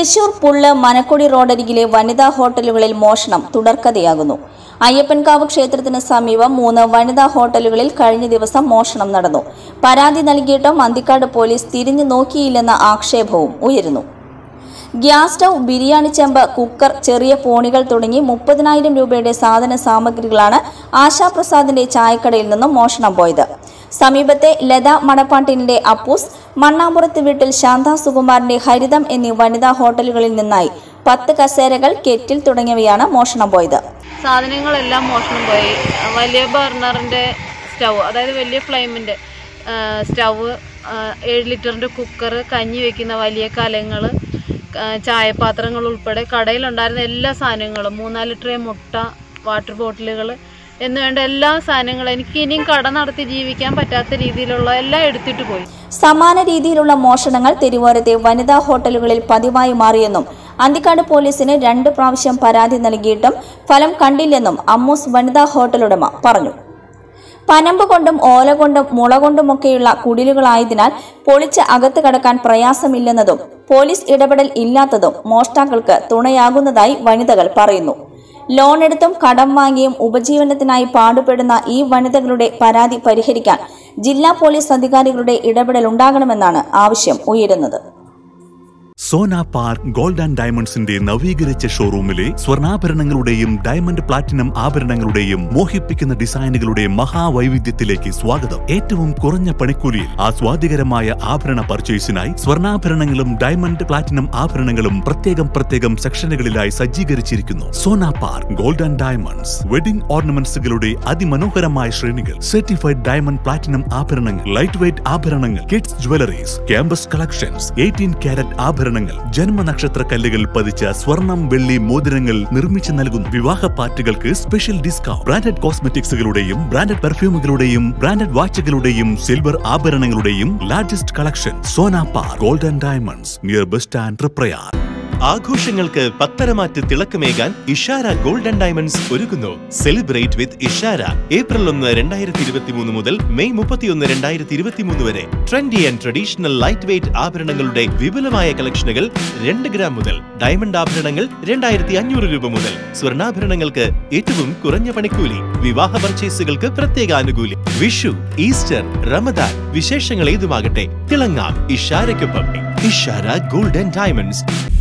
തൃശൂർ പുള്ള മനക്കൊടി റോഡരികിലെ വനിതാ ഹോട്ടലുകളിൽ മോഷണം തുടർക്കഥയാകുന്നു. അയ്യപ്പൻകാവ് ക്ഷേത്രത്തിന് സമീപം 3 വനിതാ ഹോട്ടലുകളിൽ കഴിഞ്ഞ ദിവസം മോഷണം നടന്നു. പരാതി നൽകിയിട്ടും അന്തിക്കാട് പോലീസ് തിരിഞ്ഞു നോക്കിയില്ലെന്ന ആക്ഷേപവും ഉയരുന്നു. ഗ്യാസ് സ്റ്റൗ, ബിരിയാണി ചെമ്പ്, കുക്കർ, ചെറിയ പോണികൾ തുടങ്ങി 30,000 രൂപയുടെ സാധന സാമഗ്രികളാണ് ആശാപ്രസാദിന്റെ ചായക്കടയിൽ നിന്നും മോഷണം പോയത്. സമീപത്തെ ലത മണപ്പാട്ടിന്റെ അപ്പൂസ്, മണ്ണാമ്പുറത്ത് വീട്ടിൽ ശാന്ത സുകുമാരന്റെ ഹരിതം എന്നീ വനിതാ ഹോട്ടലുകളിൽ നിന്നായി 10 കസേരകൾ, കെറ്റിൽ തുടങ്ങിയവയാണ് മോഷണം പോയത്. സാധനങ്ങളെല്ലാം മോഷണം പോയി. വലിയ ബർണറിന്റെ സ്റ്റൗ, അതായത് വലിയ ഫ്ലെയിമിന്റെ സ്റ്റൗ, 7 ലിറ്ററിന്റെ കുക്കർ, കഞ്ഞി വെക്കുന്ന വലിയ കലങ്ങൾ, ചായപാത്രങ്ങൾ ഉൾപ്പെടെ കടയിലുണ്ടായിരുന്ന എല്ലാ സാധനങ്ങളും, 3-4 ട്രേ മുട്ട, വാട്ടർ ബോട്ടിലുകൾ എന്നുവേണ്ട എല്ലാ സാധനങ്ങളും എനിക്ക് ഇനിയും കട നടത്തി ജീവിക്കാൻ പറ്റാത്ത രീതിയിലുള്ള എല്ലാം എടുത്തിട്ട് പോയി. സമാന രീതിയിലുള്ള മോഷണങ്ങൾ തിരുവോരത്തെ വനിതാ ഹോട്ടലുകളിൽ പതിവായി മാറിയെന്നും അന്തിക്കാട് പോലീസിന് 2 പ്രാവശ്യം പരാതി നൽകിയിട്ടും ഫലം കണ്ടില്ലെന്നും അമ്മൂസ് വനിതാ ഹോട്ടലുടമ പറഞ്ഞു. പനമ്പ് കൊണ്ടും ഓല കൊണ്ടും മുള കൊണ്ടുമൊക്കെയുള്ള കുടിലുകളായതിനാൽ പൊളിച്ച് അകത്ത് കടക്കാൻ പ്രയാസമില്ലെന്നതും പോലീസ് ഇടപെടൽ ഇല്ലാത്തതും മോഷ്ടാക്കൾക്ക് തുണയാകുന്നതായി വനിതകൾ പറയുന്നു. ലോൺ എടുത്തും കടം വാങ്ങിയും ഉപജീവനത്തിനായി പാടുപെടുന്ന ഈ വനിതകളുടെ പരാതി പരിഹരിക്കാൻ ജില്ലാ പോലീസ് അധികാരികളുടെ ഇടപെടൽ ഉണ്ടാകണമെന്നാണ് ആവശ്യം ഉയരുന്നത്. സോന പാർക്ക് ഗോൾഡൻ ഡയമണ്ട്സിന്റെ നവീകരിച്ച ഷോറൂമിലെ സ്വർണ്ണാഭരണങ്ങളുടെയും ഡയമണ്ട് പ്ലാറ്റിനം ആഭരണങ്ങളുടെയും മോഹിപ്പിക്കുന്ന ഡിസൈനുകളുടെ മഹാവൈവിധ്യത്തിലേക്ക് സ്വാഗതം. ഏറ്റവും കുറഞ്ഞ പണിക്കൂലിയിൽ ആസ്വാദികരമായ ആഭരണ പർച്ചേസിനായി സ്വർണ്ണാഭരണങ്ങളും ഡയമണ്ട് പ്ലാറ്റിനം ആഭരണങ്ങളും പ്രത്യേകം സെക്ഷനുകളിലായി സജ്ജീകരിച്ചിരിക്കുന്നു. Sona park golden diamonds wedding ഓർണമെന്റ്സുകളുടെ അതിമനോഹരമായ ശ്രേണികൾ, സർട്ടിഫൈഡ് ഡയമണ്ട് പ്ലാറ്റിനം ആഭരണങ്ങൾ, ലൈറ്റ് വെയ്റ്റ് ആഭരണങ്ങൾ, kids jewelleries, campus collections, 18 carat ആഭരണങ്ങൾ, ജന്മനക്ഷത്ര കല്ലുകൾ പതിച്ച സ്വർണം, വെള്ളി മോതിരങ്ങൾ നിർമ്മിച്ചു നൽകുന്നു. വിവാഹ പാർട്ടികൾക്ക് സ്പെഷ്യൽ ഡിസ്കൗണ്ട്. ബ്രാൻഡഡ് കോസ്മെറ്റിക്സുകളുടെയും ബ്രാൻഡഡ് പെർഫ്യൂമുകളുടെയും ബ്രാൻഡഡ് വാച്ചുകളുടെയും സിൽവർ ആഭരണങ്ങളുടെയും largest collection Sona park golden diamonds near bus stand, Prayar. ആഘോഷങ്ങൾക്ക് പത്തരമാറ്റ് തിളക്കമേകാൻ ഇഷാര ഗോൾഡൻ ഡയമണ്ട്സ് ഒരുക്കുന്നു. Celebrate with Ishara. ഏപ്രിൽ 1, 2023 മുതൽ മെയ് 31, 2023 വരെ trendy and traditional light weight ആഭരണങ്ങളുടെ വിപുലമായ കളക്ഷനുകൾ. 2 ഗ്രാം മുതൽ ഡയമണ്ട് ആഭരണങ്ങൾ 2500 രൂപ മുതൽ. സ്വർണ്ണാഭരണങ്ങൾക്ക് ഏറ്റവും കുറഞ്ഞ പണിക്കൂലി. വിവാഹ പർച്ചേസുകൾക്ക് പ്രത്യേക ആനുകൂല്യം. വിഷു, ഈസ്റ്റർ, റമദാൻ വിശേഷങ്ങൾ ഏതുമാകട്ടെ, തിളങ്ങാം ഇഷാരയ്ക്കൊപ്പം. Ishara golden diamonds.